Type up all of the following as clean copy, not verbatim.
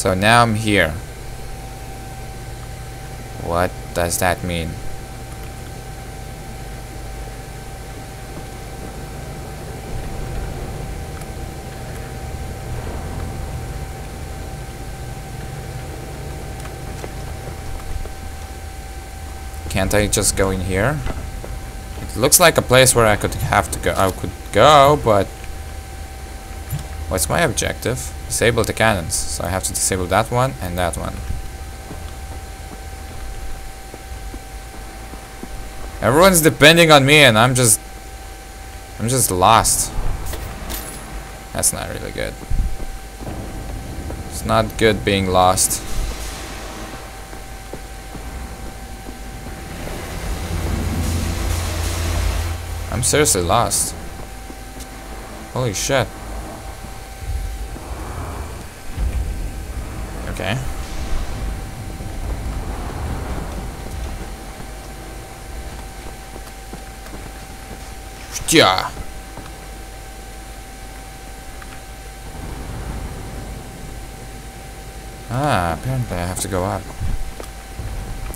So now I'm here. What does that mean? Can't I just go in here? It looks like a place where I could have to go. I could go, but what's my objective? Disable the cannons. So I have to disable that one and that one. Everyone's depending on me and I'm just lost. That's not really good. It's not good being lost. I'm seriously lost. Holy shit. Okay. Yeah. Ah, apparently I have to go up.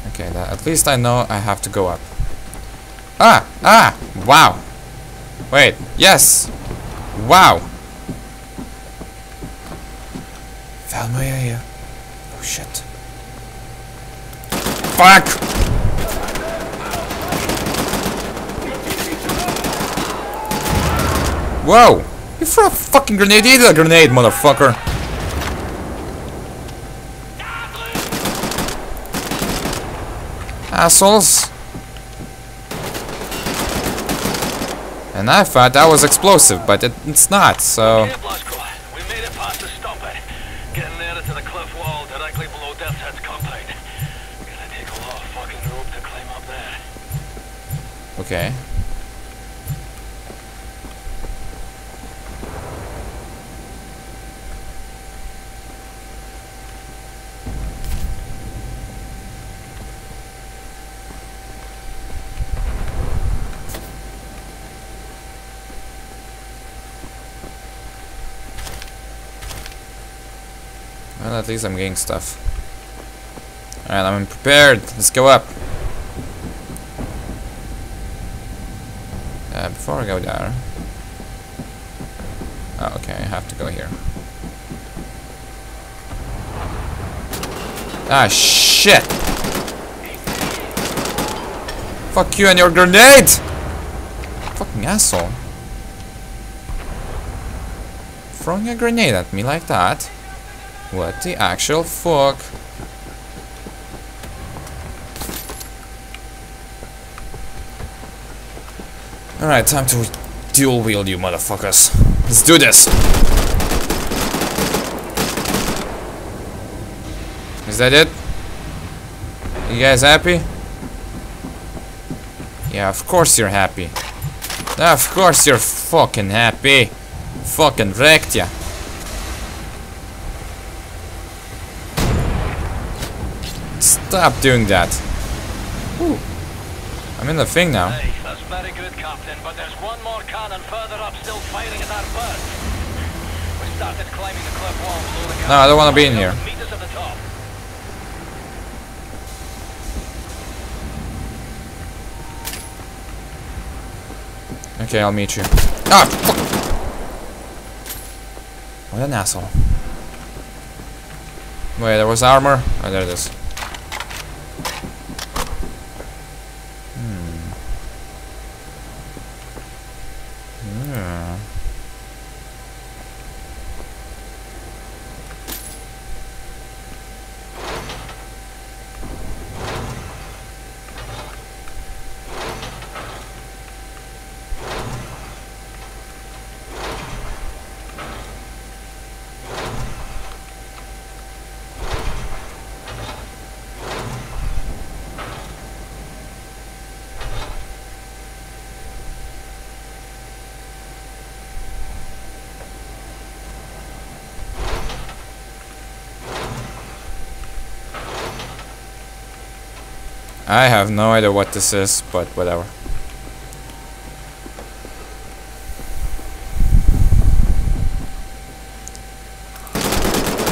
Okay, that, at least I know I have to go up. Ah! Ah! Wow! Wait, yes! Wow! Found my area. Oh shit. Fuck! Whoa! You threw a fucking grenade, eat a grenade, motherfucker! Assholes! And I thought that was explosive, but it's not, so... We made it past the stopper. Getting there to the cliff wall directly below Death's Head's compound. Gonna take a lot of fucking rope to climb up there. Okay. Well, at least I'm getting stuff. Alright, I'm prepared. Let's go up. Before I go there... Oh, okay, I have to go here. Ah, shit! Fuck you and your grenade! Fucking asshole. Throwing a grenade at me like that. What the actual fuck? Alright, time to dual wield you motherfuckers. Let's do this! Is that it? You guys happy? Yeah, of course you're happy. Of course you're fucking happy. Fucking wrecked ya. Stop doing that. Ooh. I'm in the thing now. Hey, that's very good, Captain, but there's one more cannon further up still firing at that bird. We started climbing the cliff wall below the cannon. No, I don't want to be in here. Meters at the top. Okay, I'll meet you. Ah, fuck. What an asshole. Wait, there was armor. Oh, there it is. I have no idea what this is, but whatever.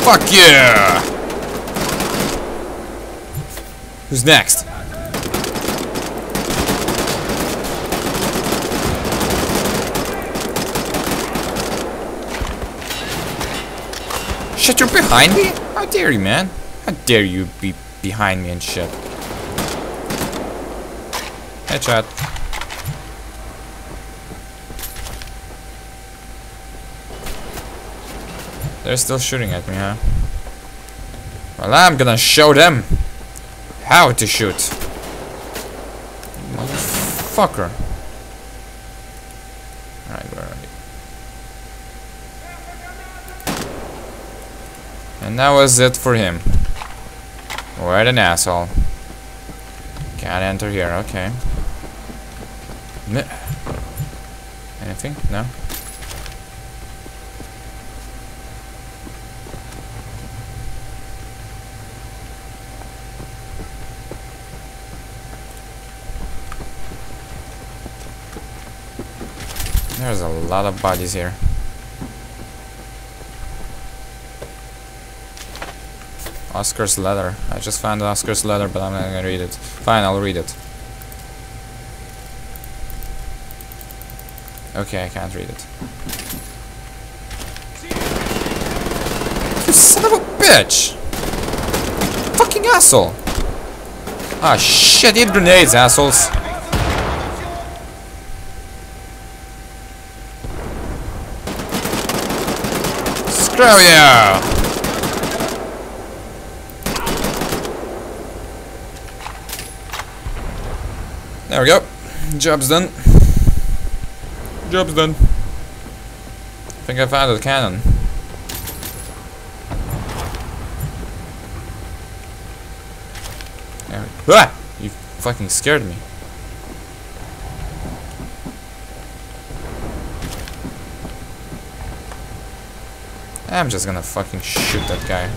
Fuck yeah! Who's next? Shit, you're behind me? How dare you, man? How dare you be behind me and shit? Headshot. They're still shooting at me, huh? Well, I'm gonna show them how to shoot. Motherfucker. Alright, where are you? And that was it for him. What an asshole. Can't enter here, okay. Anything? No? There's a lot of bodies here. Oscar's letter. I just found Oscar's letter, but I'm not gonna read it. Fine, I'll read it. Okay, I can't read it. You son of a bitch! Fucking asshole! Ah, shit, eat grenades, assholes! Screw you! There we go. Job's done. Job's done. I think I found the cannon. There we go. Ah! You fucking scared me. I'm just gonna fucking shoot that guy.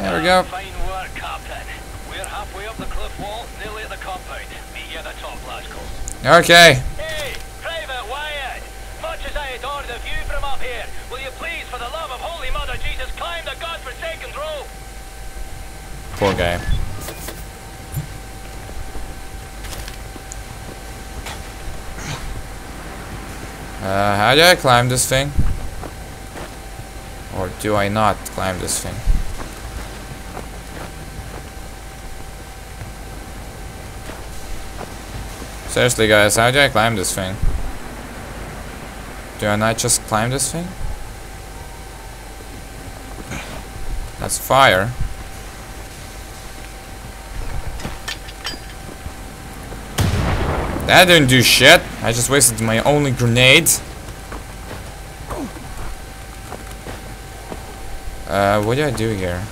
There we go. Halfway up the cliff wall, nearly at the compound. Meet you at the top, Blazkowicz. Okay. Hey, Private Wyatt! Much as I adore the view from up here, will you please, for the love of Holy Mother Jesus, climb the godforsaken rope? Poor guy. How do I climb this thing? Or do I not climb this thing? Seriously guys, how do I climb this thing? Do I not just climb this thing? That's fire. That didn't do shit. I just wasted my only grenade. What do I do here?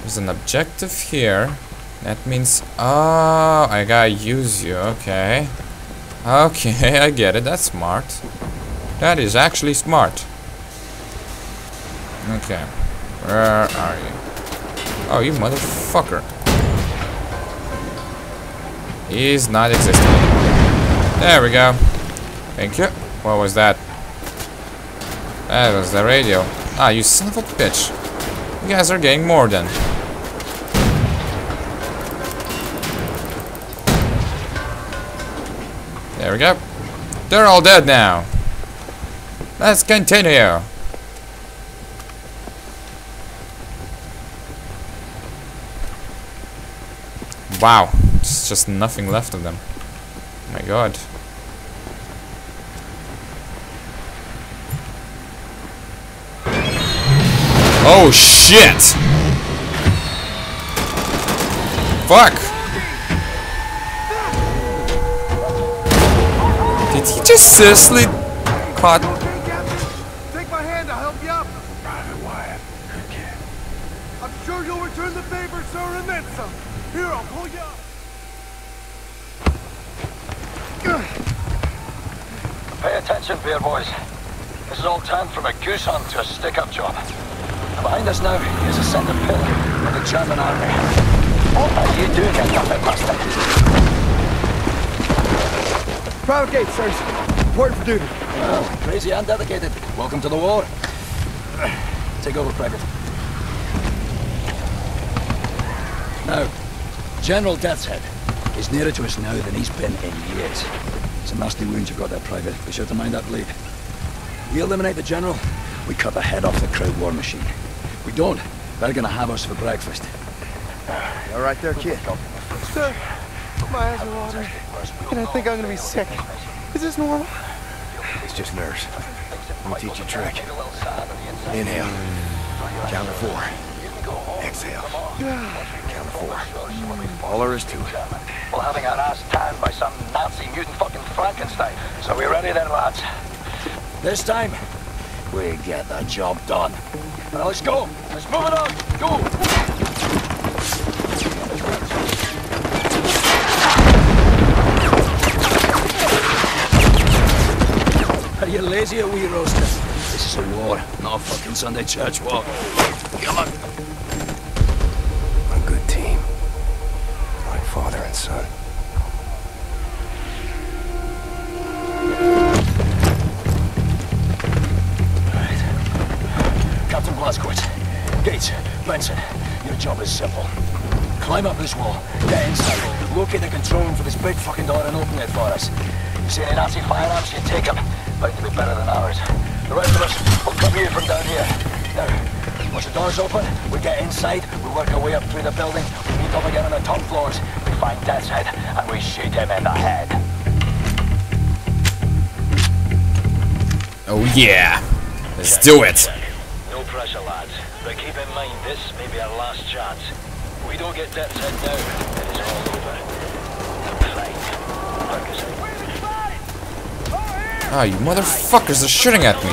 There's an objective here. That means, oh, I gotta use you. Okay, okay, I get it. That's smart. That is actually smart. Okay, where are you? Oh, you motherfucker! He's not existing. There we go. Thank you. What was that? That was the radio. Ah, you son of a bitch! You guys are getting more than. There we go. They're all dead now. Let's continue. Wow. There's just nothing left of them. Oh my god. Oh shit! Fuck! Did he just seriously caught? Take my hand, I'll help you up. Private Wyatt, okay. I'm sure you'll return the favor, sir, and then some. Here, I'll pull you up. Pay attention, bear boys. This is all turned from a goose hunt to a stick-up job. Behind us now is a second pillar of the German army. What are you doing in Puppet Master? Private Gate, sirs. Report for duty. Well, crazy and dedicated. Welcome to the war. Take over, Private. Now, General Death's Head is nearer to us now than he's been in years. Some nasty wounds you've got there, Private. Be sure to mind that bleed. We eliminate the General, we cut the head off the crowd war machine. We don't, they're gonna have us for breakfast. You all right there, kid? Sir, my eyes are watering, and I think I'm gonna be sick. Is this normal? It's just nerves. I'm gonna teach you a trick. Inhale. Count to four. Exhale. Count to four. All there is to it. We're having our ass tanned by some Nazi mutant fucking Frankenstein. So we ready then, lads? This time, we get the job done. Now let's go. Let's move it on. Go. You're lazy, a wee roaster. This is a war, not a fucking Sunday church walk. Come on. We're a good team. Like father and son. Right. Captain Blazkowicz, Gates, Benson, your job is simple. Climb up this wall, get inside, locate the control room for this big fucking door and open it for us. You see any Nazi firearms, you take them. Bound to be better than ours. The rest of us will come here from down here. Now, once the door's open, we get inside, we work our way up through the building, we meet up again on the top floors, we find Death's Head, and we shoot him in the head. Oh yeah. Let's do it. No pressure, lads. But keep in mind, this may be our last chance. If we don't get Death's Head now, it is all over. The fight. Ah, you motherfuckers are shooting at me.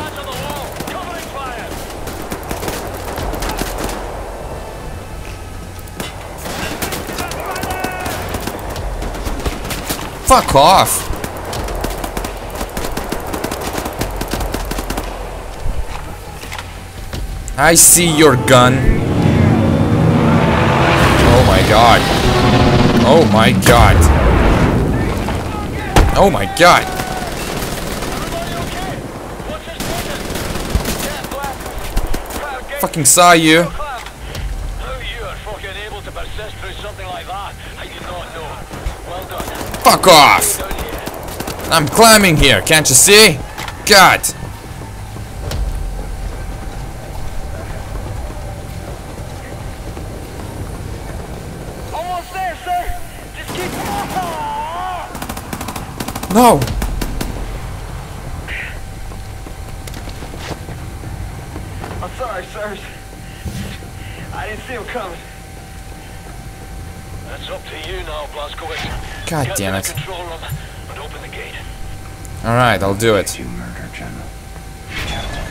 Fuck off. I see your gun. Oh my god. Oh my god. Oh my god. Fucking saw you. How you are fucking able to persist through something like that, I do not know. Well done. Fuck off! I'm climbing here, can't you see? God! Almost there, sir! Just keep walking! No! I didn't see him coming. That's up to you now, Blazkowicz. God damn it. Alright, I'll do it. You murder, General. Captain,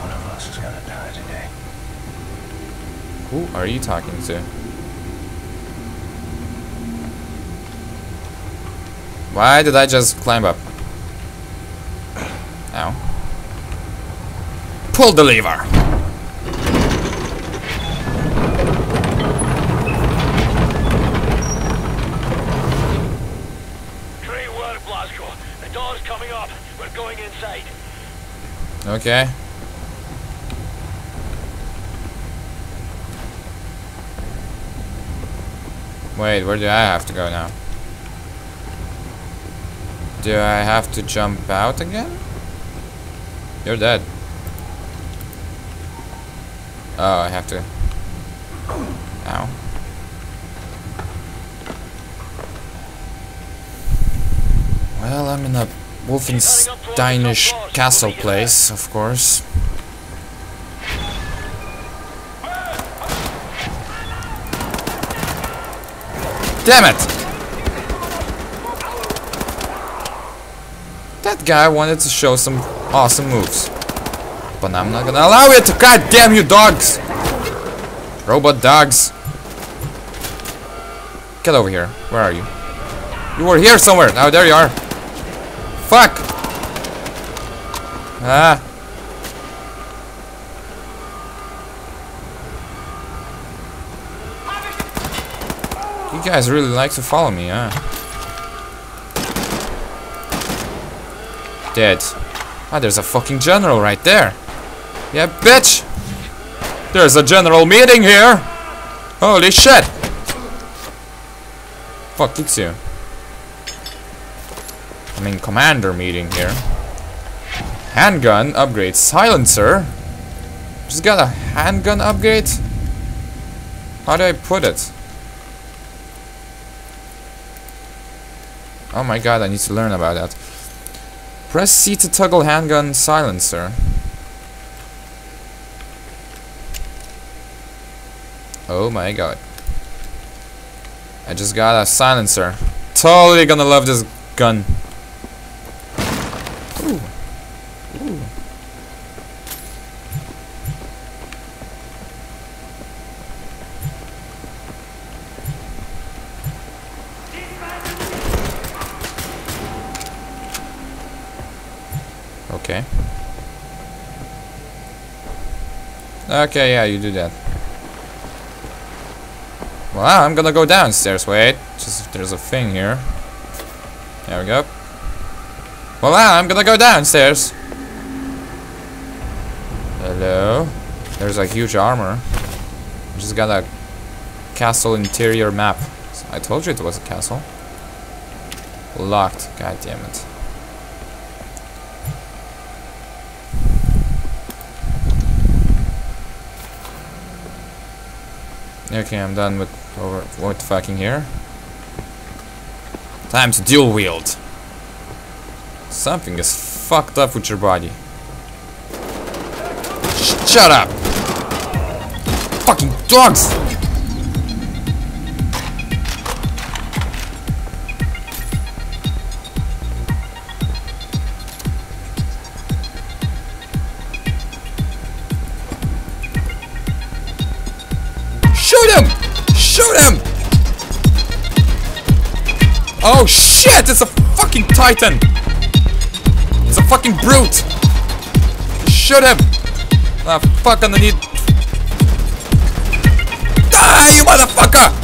one of us is gonna die today. Who are you talking to? Why did I just climb up? Ow. Pull the lever! Okay. Wait, where do I have to go now? Do I have to jump out again? You're dead. Oh, I have to. Ow. Well, I'm in a Wolfensteinish castle place, of course. Damn it! That guy wanted to show some awesome moves, but I'm not gonna allow it! God damn you, dogs! Robot dogs! Get over here! Where are you? You were here somewhere! Oh, there you are! Fuck! Ah! You guys really like to follow me, huh? Dead. Ah, there's a fucking general right there. Yeah, bitch! There's a general meeting here! Holy shit! Fuck, it's you. I mean, commander meeting here. Handgun upgrade. Silencer? Just got a handgun upgrade? How do I put it? Oh my god, I need to learn about that. Press C to toggle handgun silencer. Oh my god. I just got a silencer. Totally gonna love this gun. Ooh. Ooh. Okay. Okay, yeah, you do that. Well, I'm gonna go downstairs. Wait, just if there's a thing here. There we go. Well, I'm gonna go downstairs. Hello. There's a huge armor. Just got a castle interior map. I told you it was a castle. Locked. God damn it. Okay, I'm done with what fucking here. Time to dual wield. Something is fucked up with your body. Shut up! Fucking dogs! Oh shit, it's a fucking titan! It's a fucking brute! Shoot him! Ah, fuck, I need... Die, you motherfucker!